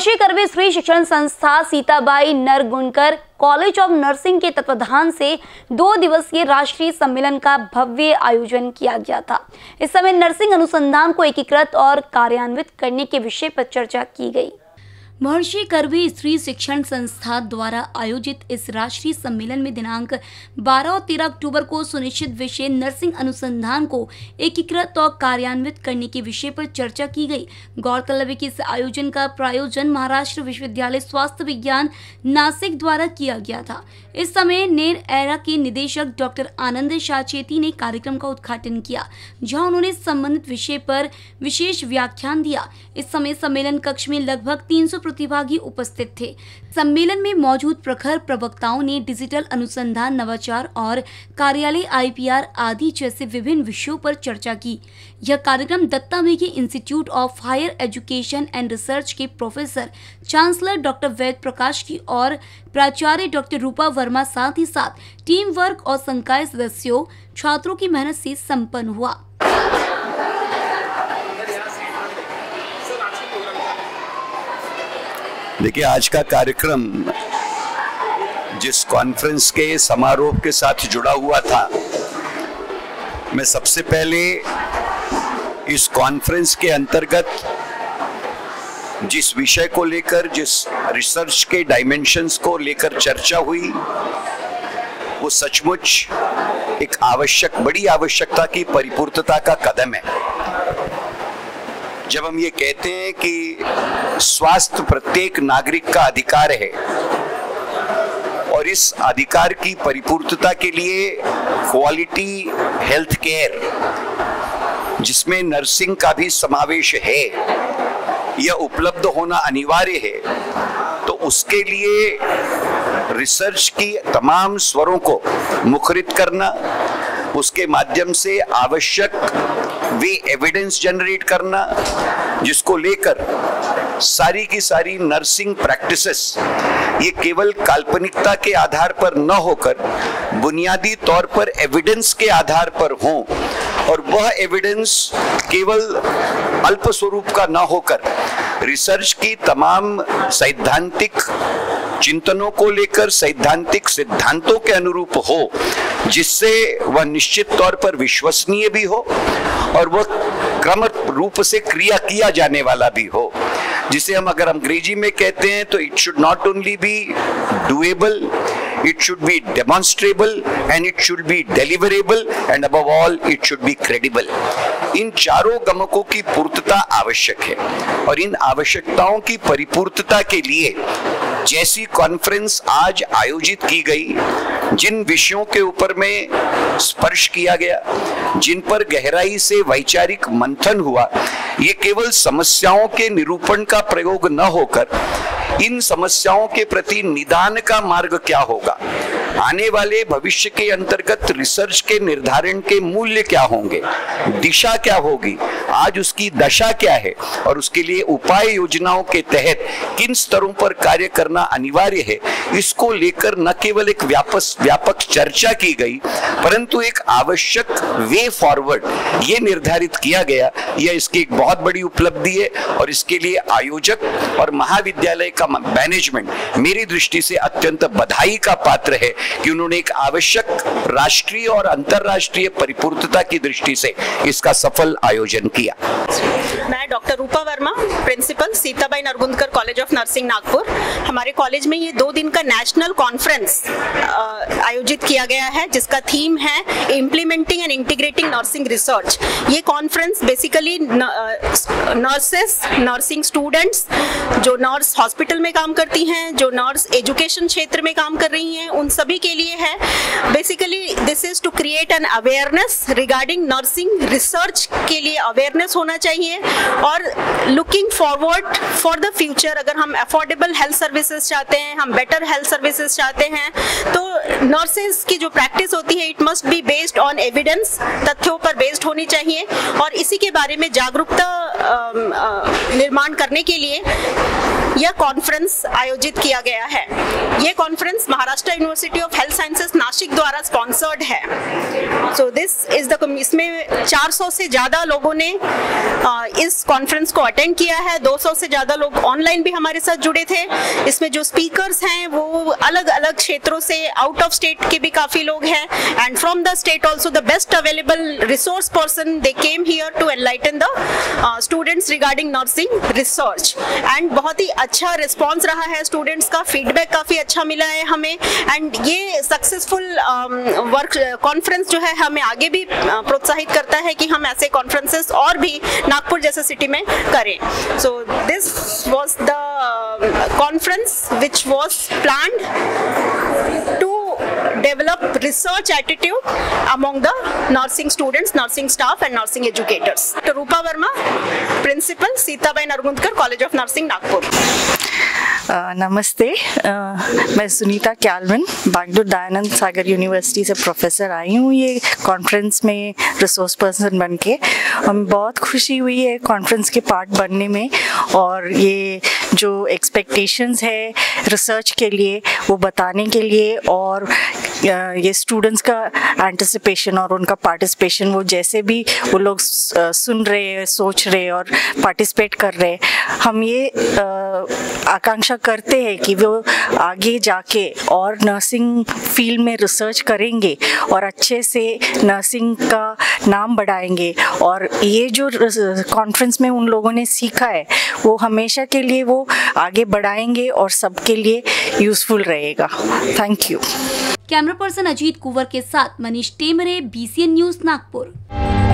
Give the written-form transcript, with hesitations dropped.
Maharshi curve Stree Shikshan Sanstha Sitabai नरगुंकर college of nursing के तत्वाधान से 2 दिवसीय राष्ट्रीय सम्मेलन का भव्य आयोजन किया गया था। इस समय नर्सिंग अनुसंधान को एकीकृत और कार्यान्वित करने के विषय पर चर्चा की गई। महर्षि कर्वे स्त्री शिक्षण संस्था द्वारा आयोजित इस राष्ट्रीय सम्मेलन में दिनांक 12 और 13 अक्टूबर को सुनिश्चित विषय नर्सिंग अनुसंधान को एकीकृत और कार्यान्वित करने के विषय पर चर्चा की गई। गौरतलब है कि इस आयोजन का प्रायोजन महाराष्ट्र विश्वविद्यालय स्वास्थ्य विज्ञान नासिक द्वारा किया गया था। इस समय नेर एरा के निदेशक डॉक्टर आनंद शाहेती ने कार्यक्रम का उद्घाटन किया, जहाँ उन्होंने संबंधित विषय पर विशेष व्याख्यान दिया। इस समय सम्मेलन कक्ष में लगभग 300 प्रतिभागी उपस्थित थे। सम्मेलन में मौजूद प्रखर प्रवक्ताओं ने डिजिटल अनुसंधान, नवाचार और कार्यालय आईपीआर आदि जैसे विभिन्न विषयों पर चर्चा की। यह कार्यक्रम Datta दत्तामेगी institute of higher education and research के professor chancellor doctor Ved Prakash की और प्राचार्य डॉक्टर रूपा वर्मा, साथ ही साथ टीम वर्क और संकाय सदस्यों, छात्रों की मेहनत से संपन्न हुआ। देखिए, आज का कार्यक्रम जिस कॉन्फ्रेंस के समारोह के साथ जुड़ा हुआ था, मैं सबसे पहले इस कॉन्फ्रेंस के अंतर्गत जिस विषय को लेकर, जिस रिसर्च के डायमेंशंस को लेकर चर्चा हुई, वो सचमुच एक बड़ी आवश्यकता की परिपूर्णता का कदम है। जब हम ये कहते हैं कि स्वास्थ्य प्रत्येक नागरिक का अधिकार है और इस अधिकार की परिपूर्णता के लिए क्वालिटी हेल्थ केयर, जिसमें नर्सिंग का भी समावेश है, यह उपलब्ध होना अनिवार्य है, तो उसके लिए रिसर्च की तमाम स्वरों को मुखरित करना, उसके माध्यम से आवश्यक वे एविडेंस जनरेट करना, जिसको लेकर सारी की सारी नर्सिंग प्रैक्टिसेस ये केवल काल्पनिकता के आधार पर न होकर बुनियादी तौर पर एविडेंस के आधार पर हों, और वह एविडेंस केवल अल्प स्वरूप का न होकर रिसर्च की तमाम सैद्धांतिक चिंतनों को लेकर सैद्धांतिक सिद्धांतों के अनुरूप हो, जिससे वह निश्चित तौर पर विश्वसनीय भी हो और वह क्रम रूप से क्रिया किया जाने वाला भी हो, जिसे हम अगर अंग्रेजी में कहते हैं तो it should not only be doable, it should be demonstrable and it should be deliverable and above all it should be credible। इन चारों गमकों की पूर्तता आवश्यक है और इन आवश्यकताओं की परिपूर्तता के लिए जैसी कॉन्फ्रेंस आज आयोजित की गई, जिन विषयों के ऊपर में स्पर्श किया गया, जिन पर गहराई से वैचारिक मंथन हुआ, ये केवल समस्याओं के निरूपण का प्रयोग न होकर इन समस्याओं के प्रति निदान का मार्ग क्या होगा, आने वाले भविष्य के अंतर्गत रिसर्च के निर्धारण के मूल्य क्या होंगे, दिशा क्या होगी, आज उसकी दशा क्या है और उसके लिए उपाय योजनाओं के तहत किन स्तरों पर कार्य करना अनिवार्य है, इसको लेकर न केवल एक व्यापक चर्चा की गई, परंतु एक आवश्यक वे फॉरवर्ड ये निर्धारित किया गया। यह इसकी एक बहुत बड़ी उपलब्धि है और इसके लिए आयोजक और महाविद्यालय का मैनेजमेंट मेरी दृष्टि से अत्यंत बधाई का पात्र है कि उन्होंने एक आवश्यक राष्ट्रीय और अंतरराष्ट्रीय परिपूर्णता की दृष्टि से इसका सफल आयोजन किया। मैं doctor Rupa Verma, principal Sitabai नरगुंकर college of nursing Nagpur. हमारे कॉलेज में ये 2 दिन का नेशनल कॉन्फ्रेंस आयोजित किया गया है, जिसका थीम है implementing and integrating nursing research. ये conference basically nurses, nursing students, जो नर्स हॉस्पिटल में काम करती हैं, जो नर्स एजुकेशन क्षेत्र में काम कर रही हैं, उन सभी के लिए है। Basically this is to create an awareness regarding nursing research, के लिए अवेयरनेस होना चाहिए और looking forward for the future. अगर हम अफोर्डेबल हेल्थ सर्विसेज चाहते हैं, हम बेटर हेल्थ सर्विसेज चाहते हैं, तो नर्सेज की जो प्रैक्टिस होती है it must be based on evidence, तथ्यों पर बेस्ड होनी चाहिए। और इसी के बारे में जागरूकता निर्माण करने के लिए यह कॉन्फ्रेंस आयोजित किया गया है। यह conference Maharashtra university of health sciences Nashik द्वारा स्पॉन्सर्ड है। सो दिस इज द, इसमें 400 से ज़्यादा लोगों ने इस कॉन्फ्रेंस को अटेंड किया है। 200 से ज़्यादा लोग ऑनलाइन भी हमारे साथ जुड़े थे। इसमें जो स्पीकर्स हैं वो अलग अलग क्षेत्रों से, आउट ऑफ स्टेट के भी काफ़ी लोग हैं, and from the state also the best available resource person they came here to enlighten the students regarding nursing research. And बहुत ही अच्छा रिस्पॉन्स रहा है, स्टूडेंट्स का फीडबैक काफ़ी अच्छा मिला है हमें, एंड ये सक्सेसफुल वर्क कॉन्फ्रेंस जो है हमें आगे भी प्रोत्साहित करता है कि हम ऐसे कॉन्फ्रेंसेस और भी नागपुर जैसे सिटी में करें। So this was the conference which was planned to develop research attitude among the nursing students, nursing staff and nursing educators. Dr. Rupa Verma, Principal, Seetabai Narguntkar College of Nursing, Nagpur. नमस्ते, मैं Sunita Calvin, बागडोर Dayanand Sagar university से professor आई हूँ ये conference में resource person बन के। हमें बहुत खुशी हुई है कॉन्फ्रेंस के पार्ट बनने में, और ये जो एक्सपेक्टेशंस है रिसर्च के लिए वो बताने के लिए, और ये स्टूडेंट्स का एंटिसिपेशन और उनका पार्टिसिपेशन, वो जैसे भी वो लोग सुन रहे, सोच रहे और पार्टिसिपेट कर रहे, हम ये आकांक्षा करते हैं कि वो आगे जाके और नर्सिंग फील्ड में रिसर्च करेंगे और अच्छे से नर्सिंग का नाम बढ़ाएंगे। और ये जो कॉन्फ्रेंस में उन लोगों ने सीखा है वो हमेशा के लिए वो आगे बढ़ाएंगे और सबके लिए यूज़फुल रहेगा। Thank you. Camera person Ajit Kunwar के साथ मनीष टेमरे, बीसीएन न्यूज नागपुर।